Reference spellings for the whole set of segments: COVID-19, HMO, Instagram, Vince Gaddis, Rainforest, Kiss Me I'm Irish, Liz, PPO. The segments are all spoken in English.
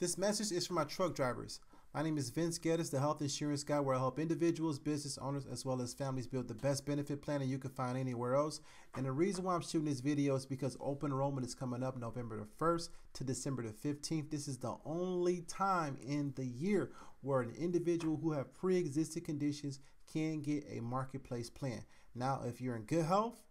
This message is for my truck drivers. My name is Vince Gaddis, the health insurance guy, where I help individuals, business owners, as well as families build the best benefit plan that you can find anywhere else. And the reason why I'm shooting this video is because open enrollment is coming up November the 1st to December the 15th. This is the only time in the year where an individual who have pre-existing conditions can get a marketplace plan. Now, if you're in good health,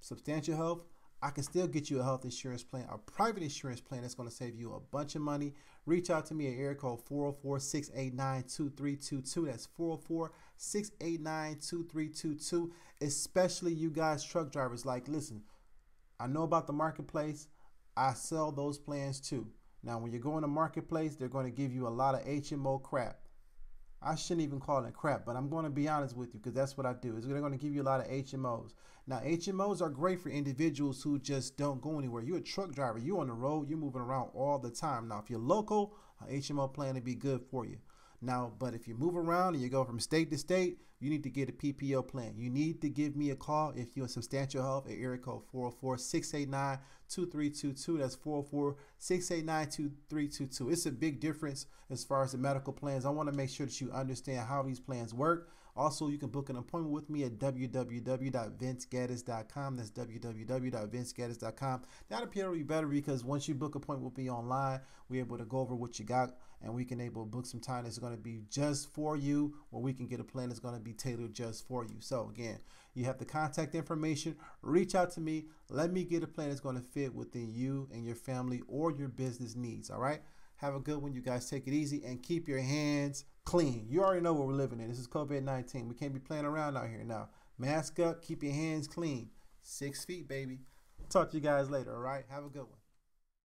substantial health, I can still get you a health insurance plan, a private insurance plan that's going to save you a bunch of money. Reach out to me at area code 404-689-2322. That's 404-689-2322. Especially you guys truck drivers. Like, listen, I know about the marketplace. I sell those plans too. Now, when you go in the marketplace, they're going to give you a lot of HMO crap. I shouldn't even call it crap, but I'm going to be honest with you because that's what I do. They're going to give you a lot of HMOs. Now, HMOs are great for individuals who just don't go anywhere. You're a truck driver. You're on the road. You're moving around all the time. Now, if you're local, an HMO plan would be good for you. Now, but if you move around and you go from state to state, you need to get a PPO plan. You need to give me a call if you're in substantial health at area code 404-689-2322. That's 404-689-2322. It's a big difference as far as the medical plans. I want to make sure that you understand how these plans work. Also, you can book an appointment with me at www.vincegaddis.com. That's www.vincegaddis.com. That'll probably be better because once you book an appointment with me online, we're able to go over what you got and we can able to book some time that's going to be just for you, or we can get a plan that's going to be tailored just for you. So again, you have the contact information. Reach out to me. Let me get a plan that's going to fit within you and your family or your business needs. All right. Have a good one. You guys take it easy and keep your hands clean. You already know what we're living in. This is COVID-19. We can't be playing around out here now. Mask up. Keep your hands clean. 6 feet, baby. Talk to you guys later. All right. Have a good one.